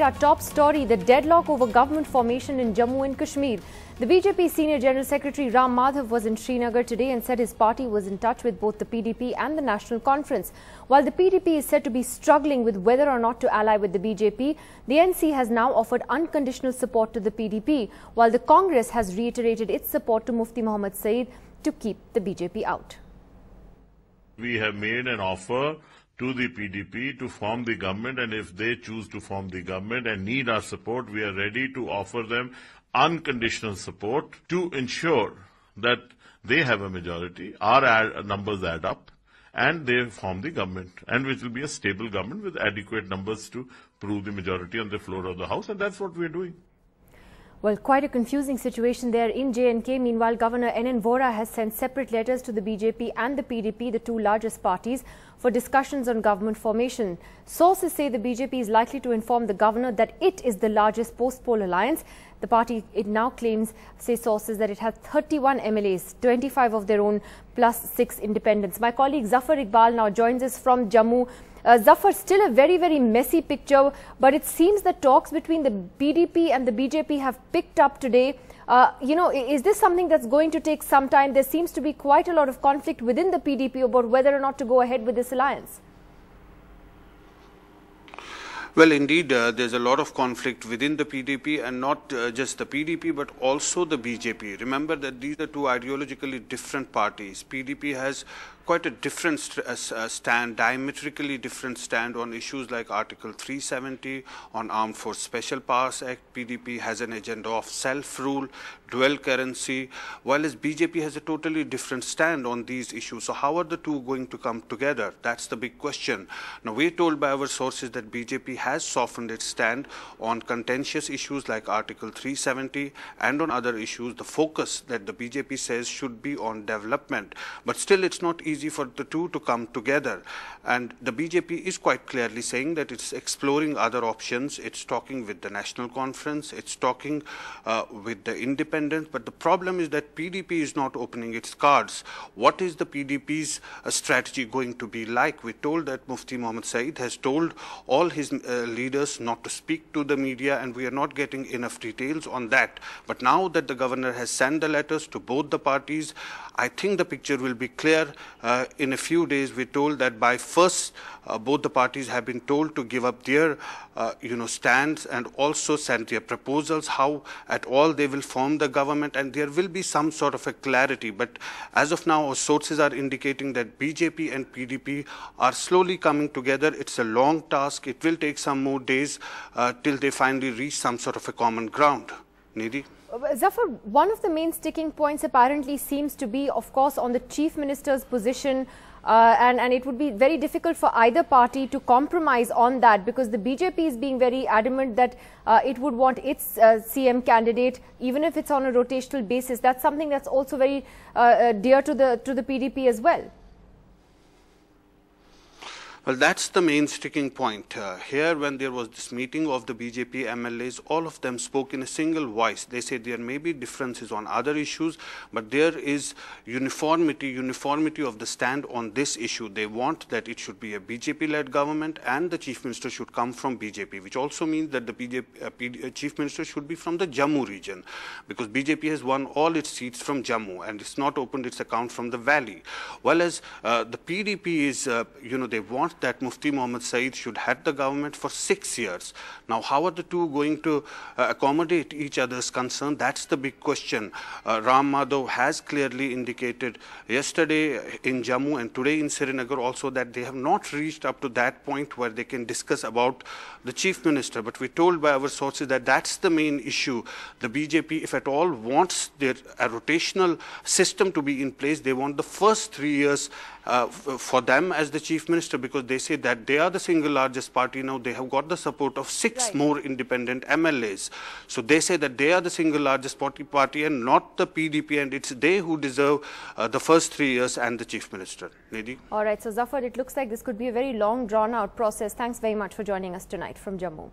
Our top story, the deadlock over government formation in Jammu and Kashmir. The BJP Senior General Secretary Ram Madhav was in Srinagar today and said his party was in touch with both the PDP and the National Conference. While the PDP is said to be struggling with whether or not to ally with the BJP, the NC has now offered unconditional support to the PDP, while the Congress has reiterated its support to Mufti Mohammad Sayeed to keep the BJP out. We have made an offer to the PDP to form the government, and if they choose to form the government and need our support, we are ready to offer them unconditional support to ensure that they have a majority, our numbers add up, and they form the government, and which will be a stable government with adequate numbers to prove the majority on the floor of the House, and that's what we are doing. Well, quite a confusing situation there in J&K. Meanwhile, Governor NN Vohra has sent separate letters to the BJP and the PDP, the two largest parties, for discussions on government formation. Sources say the BJP is likely to inform the governor that it is the largest post-poll alliance. The party, it now claims, say sources, that it has 31 MLAs, 25 of their own, plus 6 independents. My colleague Zafar Iqbal now joins us from Jammu. Zafar, still a very messy picture, but it seems the talks between the PDP and the BJP have picked up today. Is this something that's going to take some time? There seems to be quite a lot of conflict within the PDP about whether or not to go ahead with this alliance. Well, indeed, there's a lot of conflict within the PDP, and not just the PDP, but also the BJP. Remember that these are two ideologically different parties. PDP has quite a different stand, diametrically different stand on issues like Article 370, on Armed Force Special Powers Act. PDP has an agenda of self-rule, dual currency, while as BJP has a totally different stand on these issues. So how are the two going to come together? That's the big question. Now, we're told by our sources that BJP has softened its stand on contentious issues like Article 370 and on other issues. The focus that the BJP says should be on development, but still it's not easy for the two to come together, and the BJP is quite clearly saying that it's exploring other options. It's talking with the National Conference, it's talking with the independents, but the problem is that PDP is not opening its cards. What is the PDP's strategy going to be like? We're told that Mufti Mohammad Sayeed has told all his leaders not to speak to the media, and we are not getting enough details on that. But now that the governor has sent the letters to both the parties, I think the picture will be clear. In a few days, we're told that by first, both the parties have been told to give up their, stands, and also send their proposals, how at all they will form the government, and there will be some sort of a clarity. But as of now, our sources are indicating that BJP and PDP are slowly coming together. It's a long task. It will take some more days till they finally reach some sort of a common ground. Nidhi? Zafar, one of the main sticking points apparently seems to be, of course, on the chief minister's position, and it would be very difficult for either party to compromise on that, because the BJP is being very adamant that it would want its CM candidate, even if it's on a rotational basis. That's something that's also very dear to the PDP as well. Well, that's the main sticking point. Here, when there was this meeting of the BJP MLAs, all of them spoke in a single voice. They said there may be differences on other issues, but there is uniformity of the stand on this issue. They want that it should be a BJP-led government, and the chief minister should come from BJP, which also means that the chief minister should be from the Jammu region, because BJP has won all its seats from Jammu, and it's not opened its account from the valley. Well, as the PDP is, they want that Mufti Mohammad Sayeed should head the government for 6 years. Now, how are the two going to accommodate each other's concern? That's the big question. Ram Madhav has clearly indicated yesterday in Jammu and today in Srinagar also that they have not reached up to that point where they can discuss about the chief minister. But we're told by our sources that that's the main issue. The BJP, if at all, wants their rotational system to be in place. They want the first 3 years for them as the chief minister, because they say that they are the single largest party now. They have got the support of 6 more independent MLAs. So they say that they are the single largest party and not the PDP, and it's they who deserve the first 3 years and the chief minister. Nidhi? All right. So, Zafar, it looks like this could be a very long, drawn-out process. Thanks very much for joining us tonight from Jammu.